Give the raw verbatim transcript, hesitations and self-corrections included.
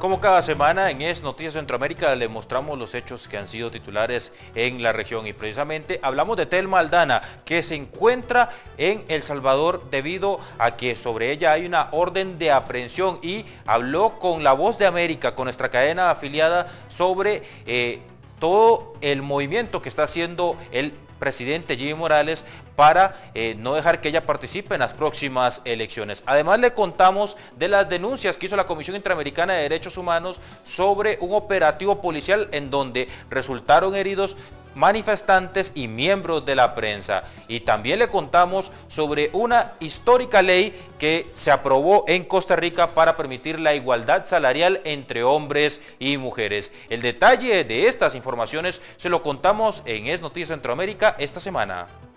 Como cada semana en Es Noticias Centroamérica le mostramos los hechos que han sido titulares en la región y precisamente hablamos de Telma Aldana, que se encuentra en El Salvador debido a que sobre ella hay una orden de aprehensión, y habló con La Voz de América, con nuestra cadena afiliada, sobre eh, todo el movimiento que está haciendo el presidente Jimmy Morales para eh, no dejar que ella participe en las próximas elecciones. Además, le contamos de las denuncias que hizo la Comisión Interamericana de Derechos Humanos sobre un operativo policial en donde resultaron heridos manifestantes y miembros de la prensa. Y también le contamos sobre una histórica ley que se aprobó en Costa Rica para permitir la igualdad salarial entre hombres y mujeres. El detalle de estas informaciones se lo contamos en Es Noticias Centroamérica esta semana.